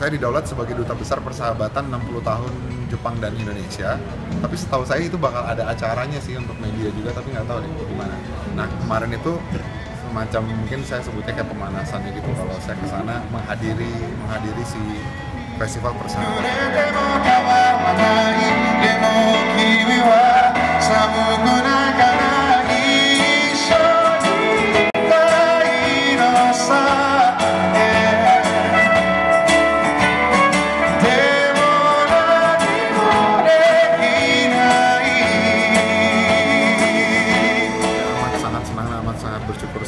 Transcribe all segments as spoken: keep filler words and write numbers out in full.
saya didaulat sebagai Duta Besar Persahabatan enam puluh tahun Jepang dan Indonesia. Tapi setahu saya itu bakal ada acaranya sih untuk media juga, tapi nggak tahu deh gimana. Nah, kemarin itu semacam mungkin saya sebutnya kayak pemanasannya gitu kalau saya kesana menghadiri menghadiri si Festival Persahabatan.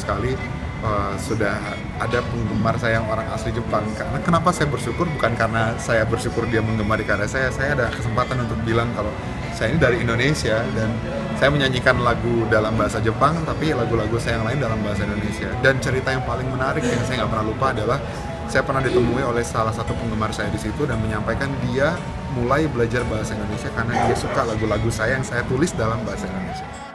Sekali uh, sudah ada penggemar saya yang orang asli Jepang. Karena kenapa saya bersyukur, bukan karena saya bersyukur dia menggemari karya saya. Saya ada kesempatan untuk bilang kalau saya ini dari Indonesia dan saya menyanyikan lagu dalam bahasa Jepang, tapi lagu-lagu saya yang lain dalam bahasa Indonesia. Dan cerita yang paling menarik yang saya nggak pernah lupa adalah saya pernah ditemui oleh salah satu penggemar saya di situ dan menyampaikan dia mulai belajar bahasa Indonesia karena dia suka lagu-lagu saya yang saya tulis dalam bahasa Indonesia.